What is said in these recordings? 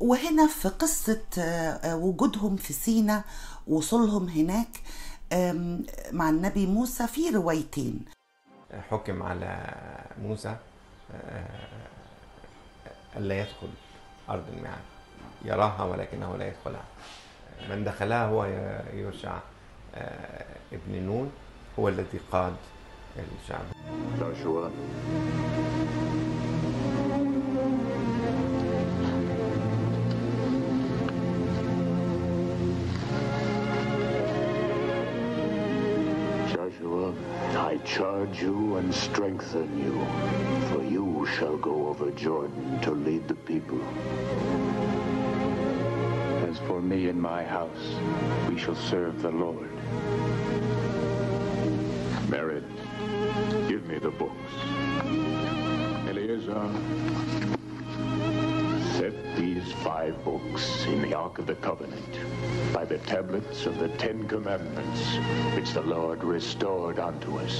وهنا في قصة وجودهم في سينا وصولهم هناك مع النبي موسى في روايتين. حكم على موسى ألا يدخل أرض الميعاد، يراها ولكنه لا يدخلها، من دخلها هو يوشع ابن نون، هو الذي قاد الشعب. العاشوراء Joshua, I charge you and strengthen you, for you shall go over Jordan to lead the people. As for me and my house, we shall serve the Lord. Mered, give me the books. Eleazar, set these 5 books in the Ark of the Covenant by the tablets of the 10 commandments which the Lord restored unto us.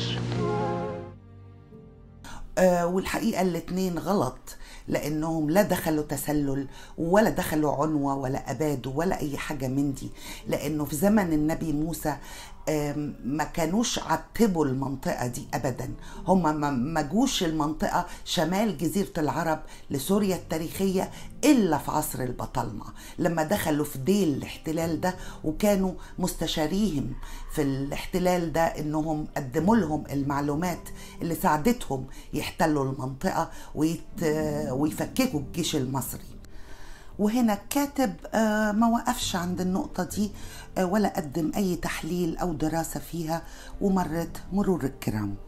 والحقيقة الاتنين غلط، لأنهم لا دخلوا تسلل ولا دخلوا عنوة ولا أباد ولا أي حاجة من دي، لأنه في زمن النبي موسى ما كانوش عتبوا المنطقة دي أبدا، هم ما جوش المنطقة شمال جزيرة العرب لسوريا التاريخية إلا في عصر البطالمة، لما دخلوا في ديل الاحتلال ده وكانوا مستشاريهم في الاحتلال ده إنهم قدموا لهم المعلومات اللي ساعدتهم يحتلوا المنطقة ويفككوا الجيش المصري. وهنا الكاتب ما وقفش عند النقطة دي ولا قدم أي تحليل أو دراسة فيها، ومرت مرور الكرام.